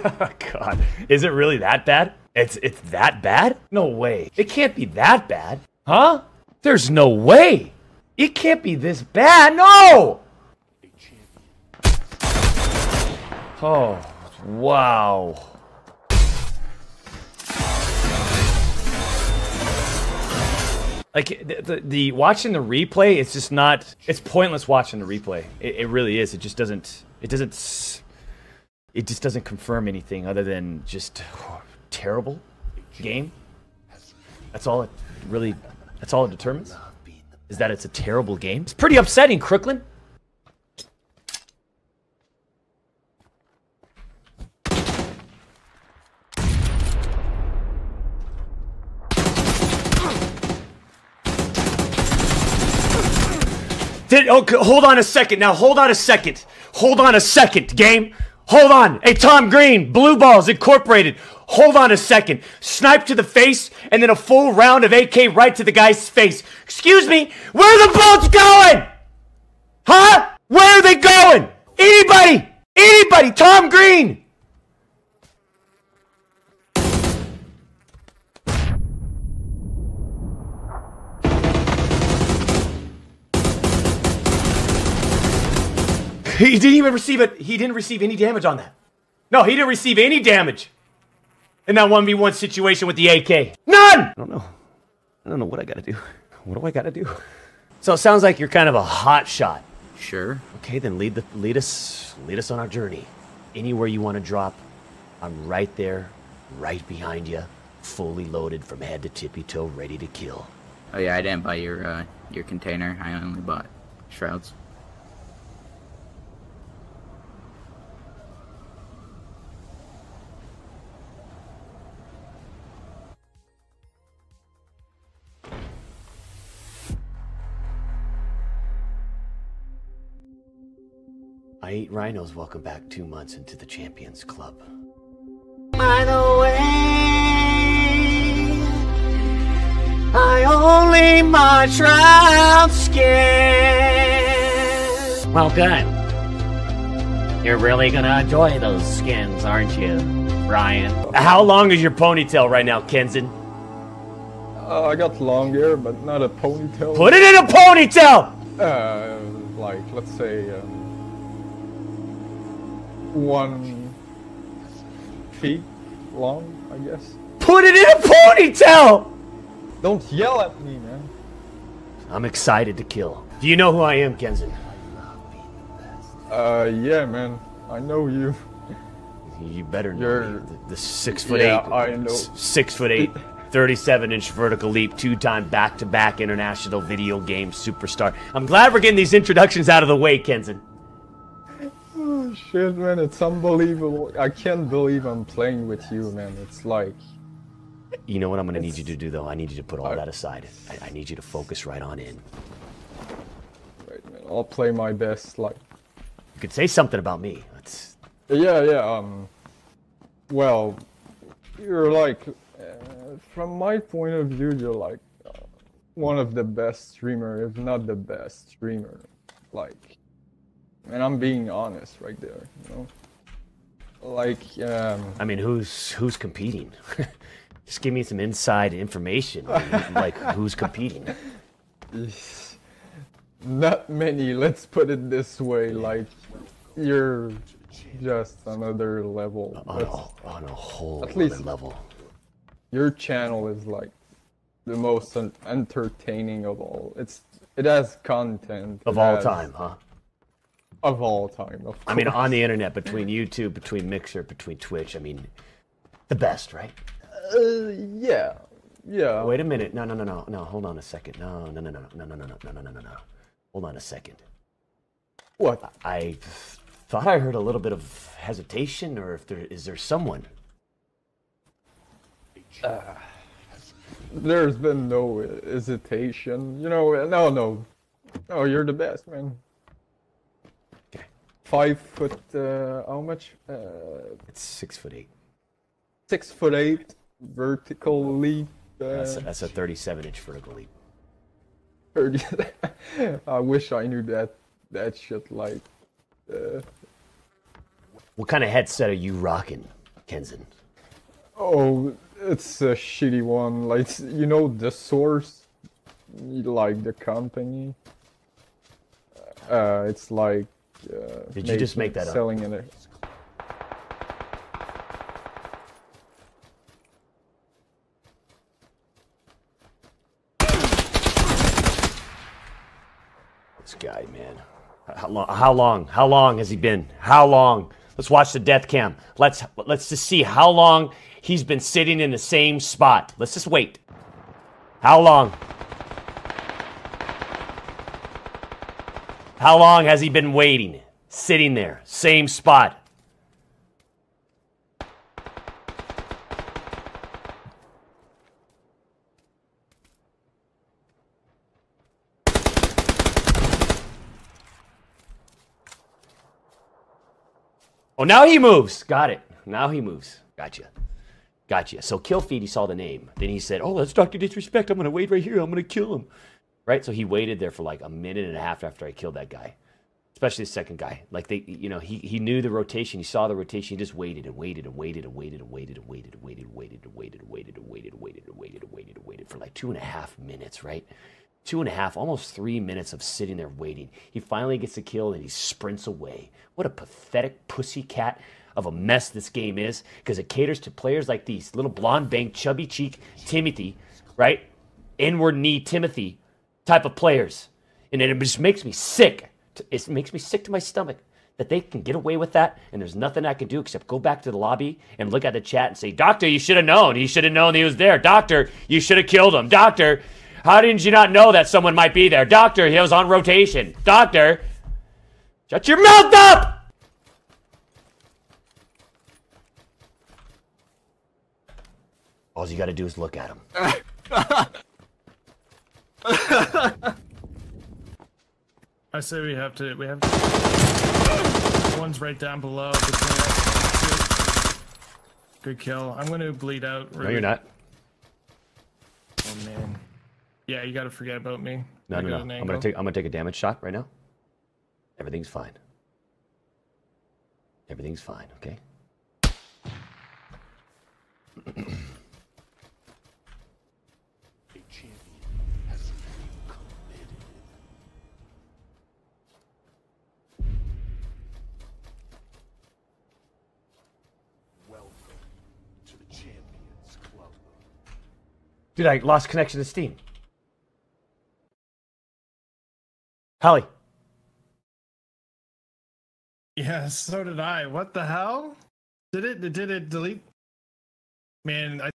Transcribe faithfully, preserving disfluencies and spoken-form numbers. God, is it really that bad? It's it's that bad? No way. It can't be that bad. Huh? There's no way. It can't be this bad. No! Oh, wow. Like, the, the, the watching the replay, it's just not, it's pointless watching the replay. It, it really is. It just doesn't, it doesn't, it just doesn't confirm anything other than just oh, terrible game. That's all it really, that's all it determines, is that it's a terrible game. It's pretty upsetting, Crooklyn. Did, oh, hold on a second now. Hold on a second. Hold on a second, game. Hold on. Hey, Tom Green, Blue Balls Incorporated. Hold on a second. Snipe to the face, and then a full round of A K right to the guy's face. Excuse me, where are the bullets going? Huh? Where are they going? Anybody? Anybody? Tom Green. He didn't even receive it. He didn't receive any damage on that. No, he didn't receive any damage in that one v one situation with the A K. None! I don't know. I don't know what I gotta do. What do I gotta do? So it sounds like you're kind of a hot shot. Sure. Okay, then lead the lead us lead us on our journey. Anywhere you want to drop, I'm right there, right behind you, fully loaded from head to tippy toe, ready to kill. Oh yeah, I didn't buy your uh, your container. I only bought shrouds. I Ate Rhinos, welcome back two months into the Champions Club. By the way, I only march round skins. Well, good. You're really gonna enjoy those skins, aren't you, Ryan? How long is your ponytail right now, Kenzen? Uh, I got long hair, but not a ponytail. Put it in a ponytail! Uh, like, let's say, um... one feet long, I guess. Put it in a ponytail! Don't yell at me, man. I'm excited to kill. Do you know who I am, Kenzen? Uh, yeah, man. I know you. You better know You're... me. The, the six foot yeah, eight, I know. six foot eight, thirty-seven inch vertical leap, two-time back-to-back international video game superstar. I'm glad we're getting these introductions out of the way, Kenzen. Oh shit, man, it's unbelievable. I can't believe I'm playing with you, man. It's like... You know what I'm gonna it's... need you to do, though? I need you to put all I... that aside. I, I need you to focus right on in. Right, man. I'll play my best, like... You could say something about me. That's... Yeah, yeah, um... Well... You're like... Uh, from my point of view, you're like... Uh, one of the best streamer, if not the best streamer. Like... And I'm being honest right there, you know? Like, um... I mean, who's who's competing? Just give me some inside information. Like, who's competing? Not many, let's put it this way. Like, you're just another level. On, a, on a whole other level. Your channel is, like, the most entertaining of all. It's It has content. Of all time, huh? Of all time, of course. I mean, on the internet, between YouTube, between Mixer, between Twitch, I mean, the best, right? Uh, yeah, yeah. Wait a minute, no, no, no, no, no, hold on a second. No, no, no, no, no, no, no, no, no, no, no, no. Hold on a second. What? I thought I heard a little bit of hesitation, or if there, is there someone? Uh, there's been no hesitation, you know, no, no. No, you're the best, man. Five foot, uh, how much? Uh, it's six foot eight. Six foot eight, vertical leap. Uh, that's, a, that's a thirty-seven inch vertical leap. thirty. I wish I knew that, that shit, like... Uh... What kind of headset are you rocking? Kenzen? Oh, it's a shitty one. Like, you know, the source, like the company. Uh, it's like. Uh, Did you just make that up? Selling in there. This guy, man. How long? How long? How long has he been? How long? Let's watch the death cam. Let's let's just see how long he's been sitting in the same spot. Let's just wait. How long? How long has he been waiting? Sitting there, same spot. Oh, now he moves. Got it. Now he moves. Gotcha. Gotcha. So Killfeed, he saw the name. Then he said, oh, that's Doctor Disrespect. I'm going to wait right here. I'm going to kill him. Right? So he waited there for like a minute and a half after I killed that guy. Especially the second guy. Like, they, you know, he, he knew the rotation. He saw the rotation. He just waited and waited and waited and waited and waited and waited and waited and waited and waited and waited and waited and waited and waited and waited and waited for like two and a half minutes, right? Two and a half, almost three minutes of sitting there waiting. He finally gets a kill and he sprints away. What a pathetic pussycat of a mess this game is, because it caters to players like these. Little blonde bank, chubby cheek, Timothy, right? Inward knee Timothy type of players. And it just makes me sick. It makes me sick to my stomach that they can get away with that, and there's nothing I can do except go back to the lobby and look at the chat and say, Doctor, you should have known. You should have known he was there. Doctor, you should have killed him. Doctor, how did you not know that someone might be there? Doctor, he was on rotation. Doctor, shut your mouth up! All you gotta do is look at him. I say we have to, we have to. One's right down below. Good kill. I'm gonna bleed out. Really. No, you're not. Oh man. Yeah, you gotta forget about me. No, no, no. I'm gonna take. I'm gonna take a damage shot right now. Everything's fine. Everything's fine. Okay. Welcome to the Champions Club. Dude, I lost connection to Steam. Holly. Yeah, so did I. What the hell? Did it? Did it delete? Man, I